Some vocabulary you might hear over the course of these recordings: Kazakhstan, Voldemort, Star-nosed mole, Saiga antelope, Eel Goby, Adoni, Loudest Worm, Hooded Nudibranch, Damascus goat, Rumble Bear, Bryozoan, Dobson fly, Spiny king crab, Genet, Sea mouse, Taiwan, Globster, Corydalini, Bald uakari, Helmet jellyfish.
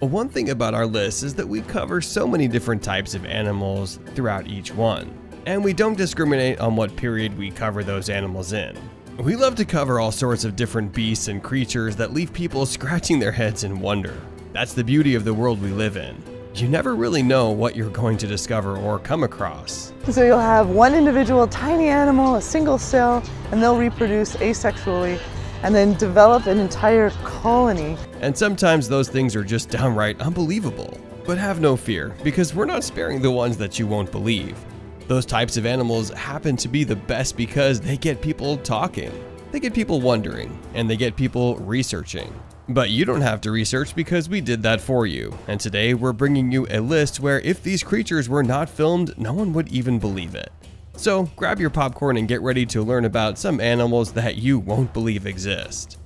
One thing about our list is that we cover so many different types of animals throughout each one, and we don't discriminate on what period we cover those animals in. We love to cover all sorts of different beasts and creatures that leave people scratching their heads in wonder. That's the beauty of the world we live in. You never really know what you're going to discover or come across. So you'll have one individual tiny animal, a single cell, and they'll reproduce asexually and then develop an entire colony. And sometimes those things are just downright unbelievable. But have no fear, because we're not sparing the ones that you won't believe. Those types of animals happen to be the best because they get people talking, they get people wondering, and they get people researching. But you don't have to research because we did that for you. And today we're bringing you a list where if these creatures were not filmed, no one would even believe it. So grab your popcorn and get ready to learn about some animals that you won't believe exist.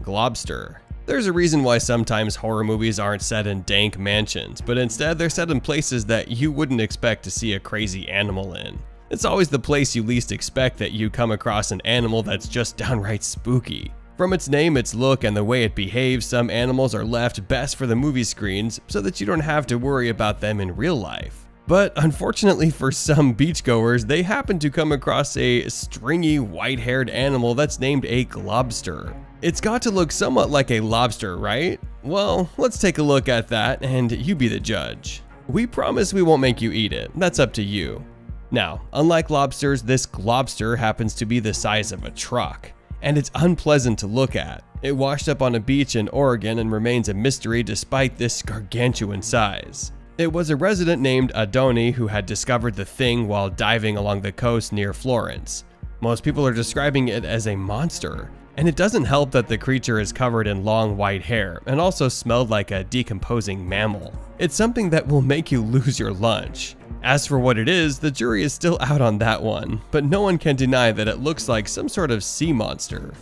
Globster. There's a reason why sometimes horror movies aren't set in dank mansions, but instead they're set in places that you wouldn't expect to see a crazy animal in. It's always the place you least expect that you come across an animal that's just downright spooky. From its name, its look, and the way it behaves, some animals are left best for the movie screens so that you don't have to worry about them in real life. But unfortunately for some beachgoers, they happen to come across a stringy, white-haired animal that's named a globster. It's got to look somewhat like a lobster, right? Well, let's take a look at that and you be the judge. We promise we won't make you eat it, that's up to you. Now, unlike lobsters, this globster happens to be the size of a truck, and it's unpleasant to look at. It washed up on a beach in Oregon and remains a mystery despite this gargantuan size. It was a resident named Adoni who had discovered the thing while diving along the coast near Florence. Most people are describing it as a monster, and it doesn't help that the creature is covered in long white hair and also smelled like a decomposing mammal. It's something that will make you lose your lunch. As for what it is, the jury is still out on that one, but no one can deny that it looks like some sort of sea monster.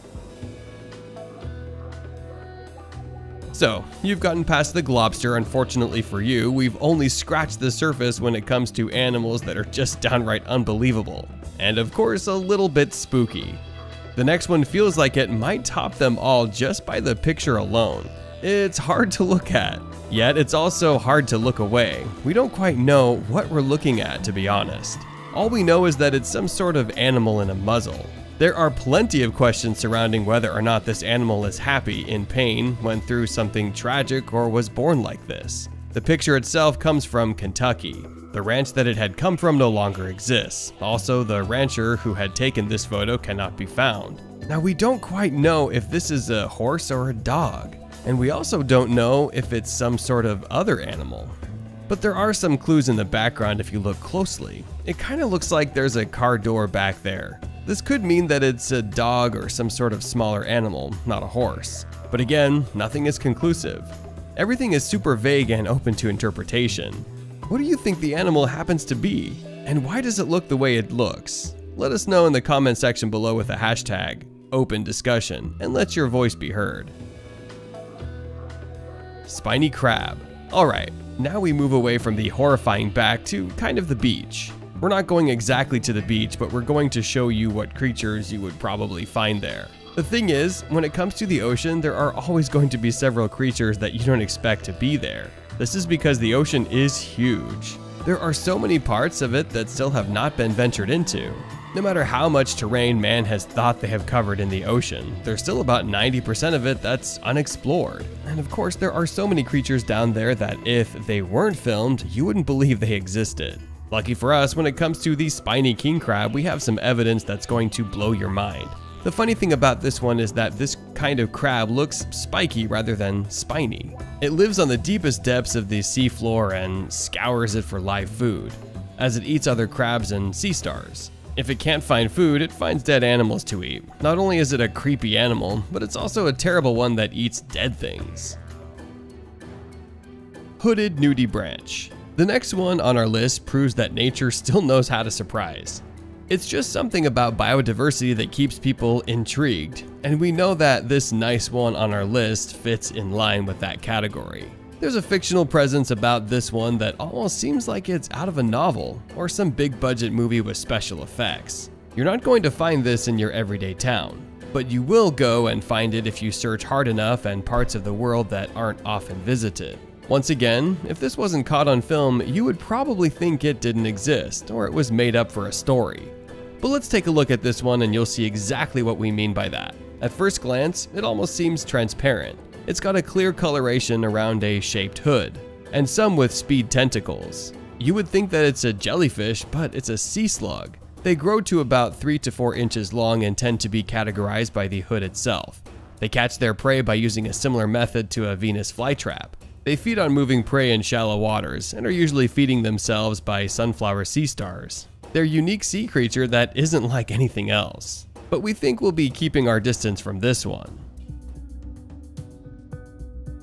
So, you've gotten past the globster. Unfortunately for you, we've only scratched the surface when it comes to animals that are just downright unbelievable. And of course, a little bit spooky. The next one feels like it might top them all just by the picture alone. It's hard to look at, yet it's also hard to look away. We don't quite know what we're looking at, to be honest. All we know is that it's some sort of animal in a muzzle. There are plenty of questions surrounding whether or not this animal is happy, in pain, went through something tragic, or was born like this. The picture itself comes from Kentucky. The ranch that it had come from no longer exists. Also, the rancher who had taken this photo cannot be found. Now, we don't quite know if this is a horse or a dog. And we also don't know if it's some sort of other animal. But there are some clues in the background if you look closely. It kind of looks like there's a car door back there. This could mean that it's a dog or some sort of smaller animal, not a horse. But again, nothing is conclusive. Everything is super vague and open to interpretation. What do you think the animal happens to be? And why does it look the way it looks? Let us know in the comment section below with the hashtag #OpenDiscussion and let your voice be heard. Spiny crab. Alright, now we move away from the horrifying back to kind of the beach. We're not going exactly to the beach, but we're going to show you what creatures you would probably find there. The thing is, when it comes to the ocean, there are always going to be several creatures that you don't expect to be there. This is because the ocean is huge. There are so many parts of it that still have not been ventured into. No matter how much terrain man has thought they have covered in the ocean, there's still about 90% of it that's unexplored. And of course, there are so many creatures down there that if they weren't filmed, you wouldn't believe they existed. Lucky for us, when it comes to the spiny king crab, we have some evidence that's going to blow your mind. The funny thing about this one is that this kind of crab looks spiky rather than spiny. It lives on the deepest depths of the seafloor and scours it for live food, as it eats other crabs and sea stars. If it can't find food, it finds dead animals to eat. Not only is it a creepy animal, but it's also a terrible one that eats dead things. Hooded Nudibranch. The next one on our list proves that nature still knows how to surprise. It's just something about biodiversity that keeps people intrigued, and we know that this nice one on our list fits in line with that category. There's a fictional presence about this one that almost seems like it's out of a novel or some big budget movie with special effects. You're not going to find this in your everyday town, but you will go and find it if you search hard enough and parts of the world that aren't often visited. Once again, if this wasn't caught on film, you would probably think it didn't exist, or it was made up for a story. But let's take a look at this one and you'll see exactly what we mean by that. At first glance, it almost seems transparent. It's got a clear coloration around a shaped hood, and some with speed tentacles. You would think that it's a jellyfish, but it's a sea slug. They grow to about 3 to 4 inches long and tend to be categorized by the hood itself. They catch their prey by using a similar method to a Venus flytrap. They feed on moving prey in shallow waters, and are usually feeding themselves by sunflower sea stars. They're a unique sea creature that isn't like anything else. But we think we'll be keeping our distance from this one.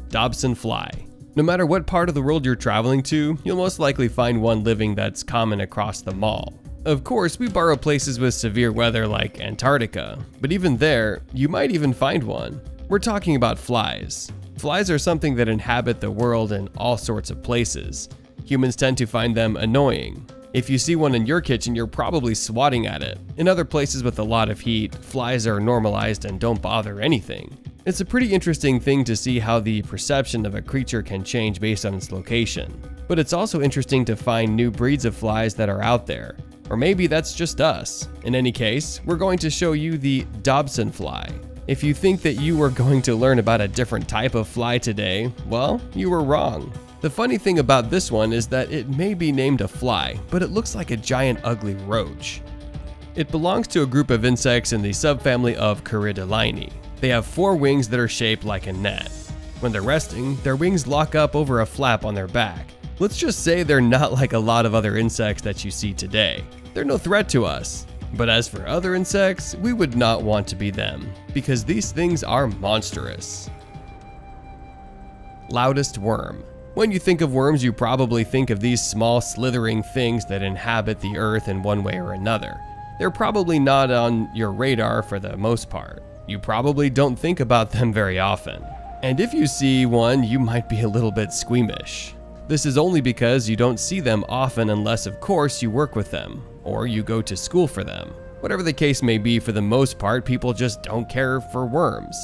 Dobson fly. No matter what part of the world you're traveling to, you'll most likely find one living that's common across them all. Of course, we borrow places with severe weather like Antarctica, but even there, you might even find one. We're talking about flies. Flies are something that inhabit the world in all sorts of places. Humans tend to find them annoying. If you see one in your kitchen, you're probably swatting at it. In other places with a lot of heat, flies are normalized and don't bother anything. It's a pretty interesting thing to see how the perception of a creature can change based on its location. But it's also interesting to find new breeds of flies that are out there. Or maybe that's just us. In any case, we're going to show you the Dobson fly. If you think that you were going to learn about a different type of fly today, well, you were wrong. The funny thing about this one is that it may be named a fly, but it looks like a giant ugly roach. It belongs to a group of insects in the subfamily of Corydalini. They have 4 wings that are shaped like a net. When they're resting, their wings lock up over a flap on their back. Let's just say they're not like a lot of other insects that you see today. They're no threat to us. But as for other insects, we would not want to be them, because these things are monstrous. Loudest worm. When you think of worms, you probably think of these small slithering things that inhabit the earth in one way or another. They're probably not on your radar for the most part. You probably don't think about them very often. And if you see one, you might be a little bit squeamish. This is only because you don't see them often unless, of course, you work with them, or you go to school for them. Whatever the case may be, for the most part, people just don't care for worms.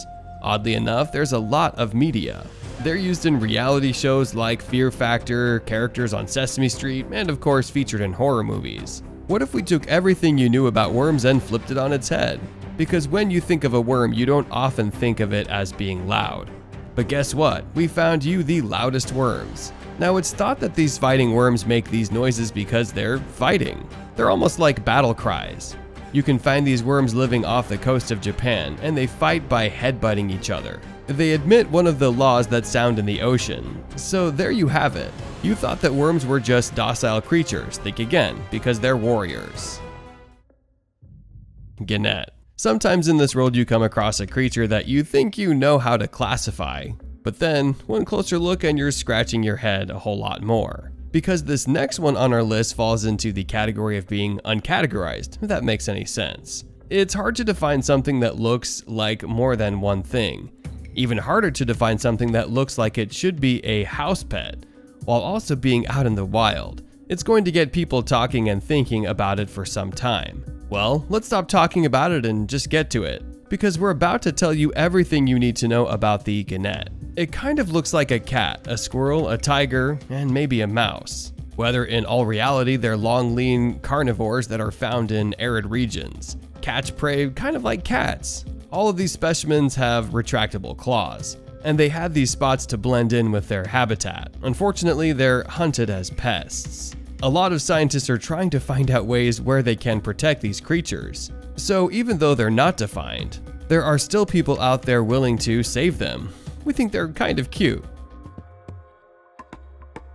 Oddly enough, there's a lot of media. They're used in reality shows like Fear Factor, characters on Sesame Street, and of course featured in horror movies. What if we took everything you knew about worms and flipped it on its head? Because when you think of a worm, you don't often think of it as being loud. But guess what? We found you the loudest worms. Now, it's thought that these fighting worms make these noises because they're fighting. They're almost like battle cries. You can find these worms living off the coast of Japan, and they fight by headbutting each other. They admit one of the laws that sound in the ocean. So there you have it. You thought that worms were just docile creatures. Think again, because they're warriors. Genet. Sometimes in this world you come across a creature that you think you know how to classify. But then, one closer look and you're scratching your head a whole lot more. Because this next one on our list falls into the category of being uncategorized, if that makes any sense. It's hard to define something that looks like more than one thing. Even harder to define something that looks like it should be a house pet, while also being out in the wild. It's going to get people talking and thinking about it for some time. Well, let's stop talking about it and just get to it. Because we're about to tell you everything you need to know about the Genet. It kind of looks like a cat, a squirrel, a tiger, and maybe a mouse. Whether in all reality they're long, lean carnivores that are found in arid regions. Catch prey kind of like cats. All of these specimens have retractable claws, and they had these spots to blend in with their habitat. Unfortunately, they're hunted as pests. A lot of scientists are trying to find out ways where they can protect these creatures. So even though they're not defined, there are still people out there willing to save them. We think they're kind of cute.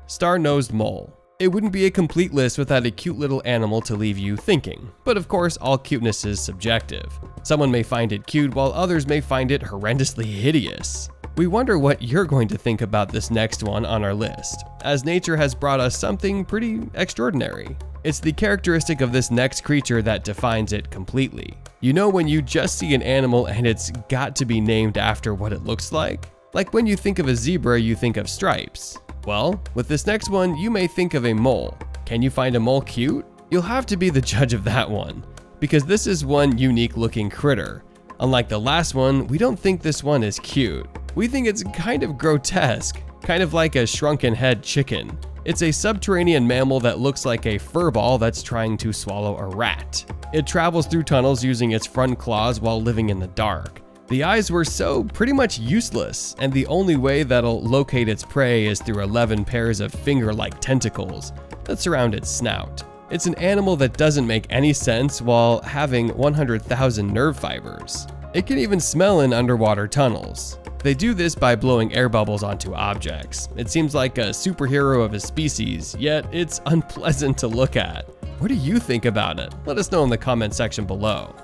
Star-nosed mole. It wouldn't be a complete list without a cute little animal to leave you thinking. But of course, all cuteness is subjective. Someone may find it cute while others may find it horrendously hideous. We wonder what you're going to think about this next one on our list, as nature has brought us something pretty extraordinary. It's the characteristic of this next creature that defines it completely. You know when you just see an animal and it's got to be named after what it looks like? Like when you think of a zebra, you think of stripes. Well, with this next one, you may think of a mole. Can you find a mole cute? You'll have to be the judge of that one. because this is one unique looking critter. Unlike the last one, we don't think this one is cute. We think it's kind of grotesque, kind of like a shrunken head chicken. It's a subterranean mammal that looks like a furball that's trying to swallow a rat. It travels through tunnels using its front claws while living in the dark. The eyes were so pretty much useless, and the only way that'll locate its prey is through 11 pairs of finger-like tentacles that surround its snout. It's an animal that doesn't make any sense while having 100,000 nerve fibers. It can even smell in underwater tunnels. They do this by blowing air bubbles onto objects. It seems like a superhero of his species, yet it's unpleasant to look at. What do you think about it? Let us know in the comment section below.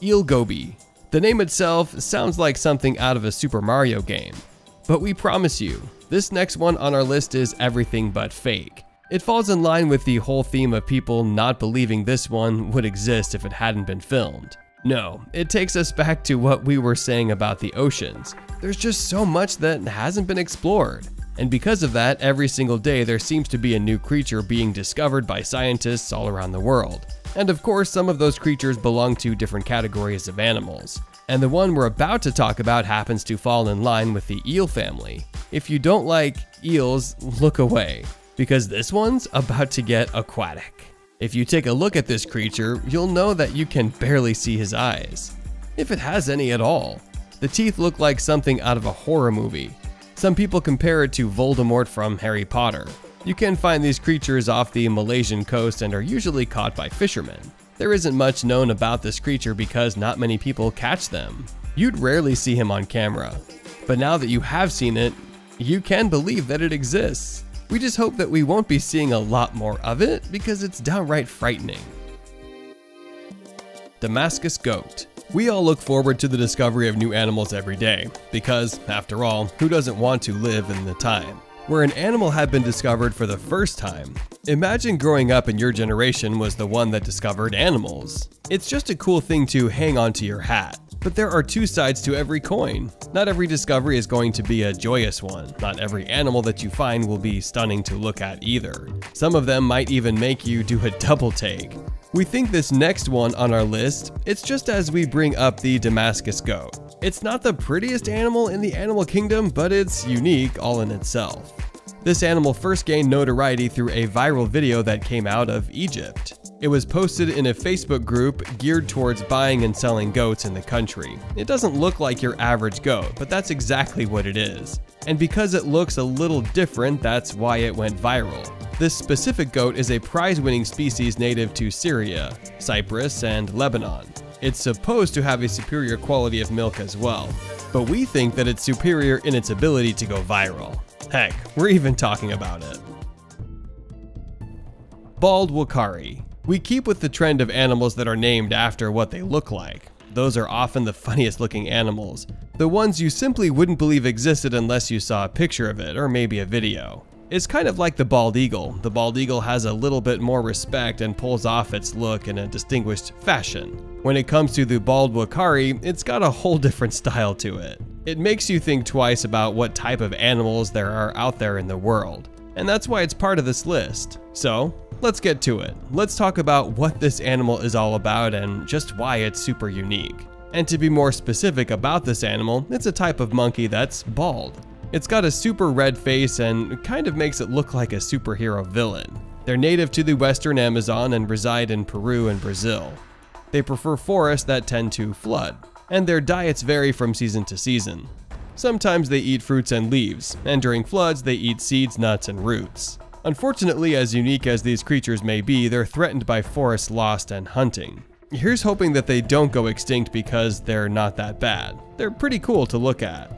Eel Goby. The name itself sounds like something out of a Super Mario game, but we promise you, this next one on our list is everything but fake. It falls in line with the whole theme of people not believing this one would exist if it hadn't been filmed. No, it takes us back to what we were saying about the oceans. There's just so much that hasn't been explored. And because of that, every single day there seems to be a new creature being discovered by scientists all around the world. And of course, some of those creatures belong to different categories of animals. And the one we're about to talk about happens to fall in line with the eel family. If you don't like eels, look away, because this one's about to get aquatic. If you take a look at this creature, you'll know that you can barely see his eyes, if it has any at all. The teeth look like something out of a horror movie. Some people compare it to Voldemort from Harry Potter. You can find these creatures off the Malaysian coast and are usually caught by fishermen. There isn't much known about this creature because not many people catch them. You'd rarely see him on camera. But now that you have seen it, you can believe that it exists. We just hope that we won't be seeing a lot more of it because it's downright frightening. Damascus goat. We all look forward to the discovery of new animals every day because, after all, who doesn't want to live in the time where an animal had been discovered for the first time? Imagine growing up and your generation was the one that discovered animals. It's just a cool thing to hang onto your hat. But there are two sides to every coin. Not every discovery is going to be a joyous one. Not every animal that you find will be stunning to look at either. Some of them might even make you do a double take. We think this next one on our list, it's just as we bring up the Damascus goat. It's not the prettiest animal in the animal kingdom, but it's unique all in itself. This animal first gained notoriety through a viral video that came out of Egypt. It was posted in a Facebook group geared towards buying and selling goats in the country. It doesn't look like your average goat, but that's exactly what it is. And because it looks a little different, that's why it went viral. This specific goat is a prize-winning species native to Syria, Cyprus, and Lebanon. It's supposed to have a superior quality of milk as well, but we think that it's superior in its ability to go viral. Heck, we're even talking about it. Bald uakari. We keep with the trend of animals that are named after what they look like. Those are often the funniest looking animals, the ones you simply wouldn't believe existed unless you saw a picture of it or maybe a video. It's kind of like the bald eagle. The bald eagle has a little bit more respect and pulls off its look in a distinguished fashion. When it comes to the bald uakari, it's got a whole different style to it. It makes you think twice about what type of animals there are out there in the world, and that's why it's part of this list. So, let's get to it. Let's talk about what this animal is all about and just why it's super unique. And to be more specific about this animal, it's a type of monkey that's bald. It's got a super red face and kind of makes it look like a superhero villain. They're native to the Western Amazon and reside in Peru and Brazil. They prefer forests that tend to flood, and their diets vary from season to season. Sometimes they eat fruits and leaves, and during floods they eat seeds, nuts, and roots. Unfortunately, as unique as these creatures may be, they're threatened by forest loss and hunting. Here's hoping that they don't go extinct because they're not that bad. They're pretty cool to look at.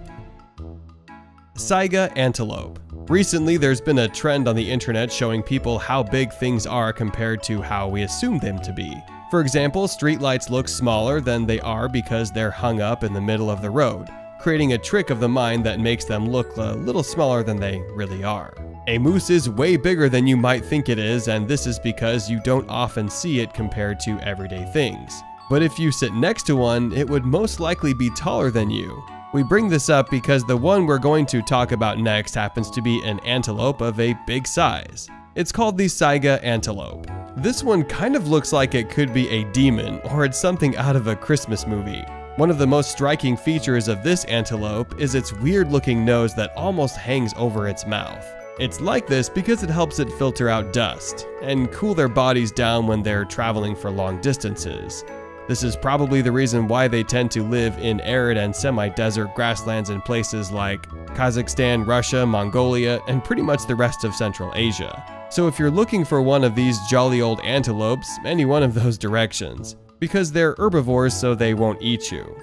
Saiga antelope. Recently, there's been a trend on the internet showing people how big things are compared to how we assume them to be. For example, streetlights look smaller than they are because they're hung up in the middle of the road, creating a trick of the mind that makes them look a little smaller than they really are. A moose is way bigger than you might think it is, and this is because you don't often see it compared to everyday things. But if you sit next to one, it would most likely be taller than you. We bring this up because the one we're going to talk about next happens to be an antelope of a big size. It's called the Saiga antelope. This one kind of looks like it could be a demon, or it's something out of a Christmas movie. One of the most striking features of this antelope is its weird-looking nose that almost hangs over its mouth. It's like this because it helps it filter out dust, and cool their bodies down when they're traveling for long distances. This is probably the reason why they tend to live in arid and semi-desert grasslands in places like Kazakhstan, Russia, Mongolia, and pretty much the rest of Central Asia. So if you're looking for one of these jolly old antelopes, any one of those directions, because they're herbivores so they won't eat you.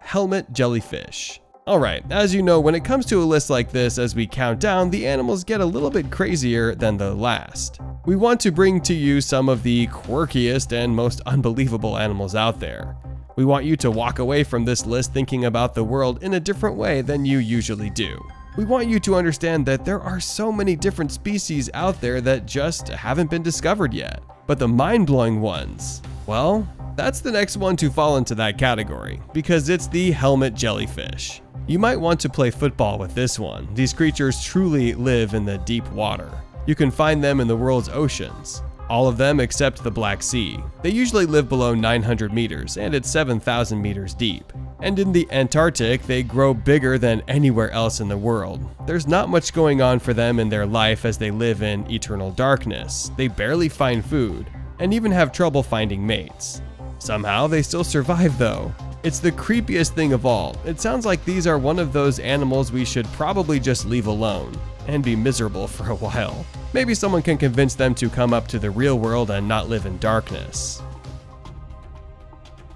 Helmet jellyfish. Alright, as you know, when it comes to a list like this, as we count down, the animals get a little bit crazier than the last. We want to bring to you some of the quirkiest and most unbelievable animals out there. We want you to walk away from this list thinking about the world in a different way than you usually do. We want you to understand that there are so many different species out there that just haven't been discovered yet. But the mind-blowing ones, well, that's the next one to fall into that category, because it's the helmet jellyfish. You might want to play football with this one. These creatures truly live in the deep water. You can find them in the world's oceans, all of them except the Black Sea. They usually live below 900 meters, and it's 7,000 meters deep. And in the Antarctic, they grow bigger than anywhere else in the world. There's not much going on for them in their life as they live in eternal darkness. They barely find food, and even have trouble finding mates. Somehow, they still survive though. It's the creepiest thing of all. It sounds like these are one of those animals we should probably just leave alone, and be miserable for a while. Maybe someone can convince them to come up to the real world and not live in darkness.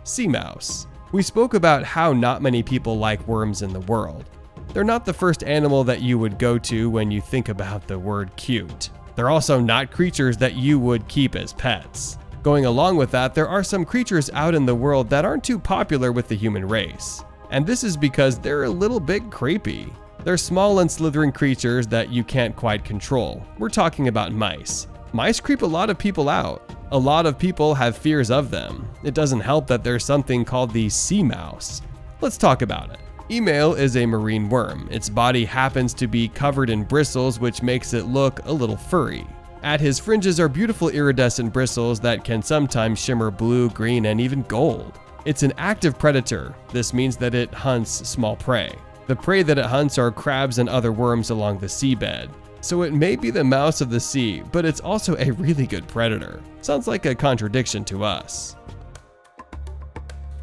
Sea mouse. We spoke about how not many people like worms in the world. They're not the first animal that you would go to when you think about the word cute. They're also not creatures that you would keep as pets. Going along with that, there are some creatures out in the world that aren't too popular with the human race. And this is because they're a little bit creepy. They're small and slithering creatures that you can't quite control. We're talking about mice. Mice creep a lot of people out. A lot of people have fears of them. It doesn't help that there's something called the sea mouse. Let's talk about it. Email is a marine worm. Its body happens to be covered in bristles, which makes it look a little furry. At his fringes are beautiful iridescent bristles that can sometimes shimmer blue, green, and even gold. It's an active predator. This means that it hunts small prey. The prey that it hunts are crabs and other worms along the seabed. So it may be the mouse of the sea, but it's also a really good predator. Sounds like a contradiction to us.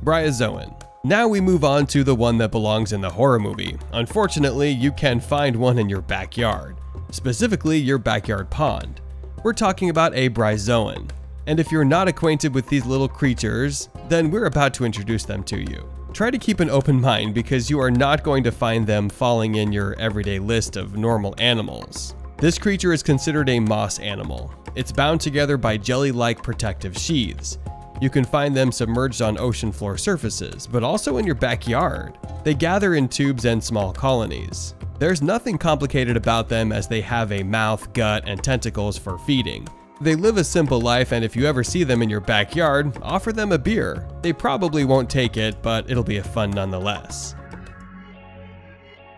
Bryozoan. Now we move on to the one that belongs in the horror movie. Unfortunately, you can find one in your backyard. Specifically, your backyard pond. We're talking about a bryozoan. And if you're not acquainted with these little creatures, then we're about to introduce them to you. Try to keep an open mind because you are not going to find them falling in your everyday list of normal animals. This creature is considered a moss animal. It's bound together by jelly-like protective sheaths. You can find them submerged on ocean floor surfaces, but also in your backyard. They gather in tubes and small colonies. There's nothing complicated about them as they have a mouth, gut, and tentacles for feeding. They live a simple life, and if you ever see them in your backyard, offer them a beer. They probably won't take it, but it'll be a fun nonetheless.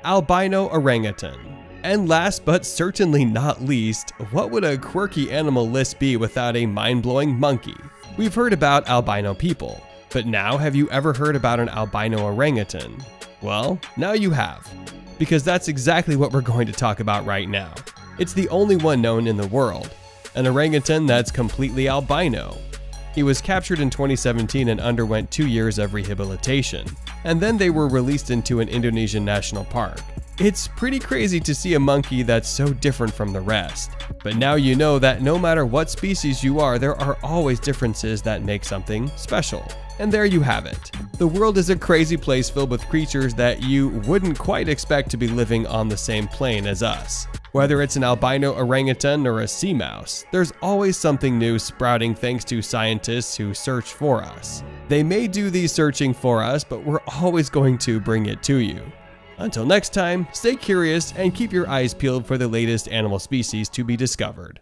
Albino orangutan. And last but certainly not least, what would a quirky animal list be without a mind-blowing monkey? We've heard about albino people, but now have you ever heard about an albino orangutan? Well, now you have, because that's exactly what we're going to talk about right now. It's the only one known in the world. An orangutan that's completely albino. He was captured in 2017 and underwent 2 years of rehabilitation, and then they were released into an Indonesian national park. It's pretty crazy to see a monkey that's so different from the rest, but now you know that no matter what species you are, there are always differences that make something special. And there you have it. The world is a crazy place filled with creatures that you wouldn't quite expect to be living on the same plane as us. Whether it's an albino orangutan or a sea mouse, there's always something new sprouting thanks to scientists who search for us. They may do these searching for us, but we're always going to bring it to you. Until next time, stay curious and keep your eyes peeled for the latest animal species to be discovered.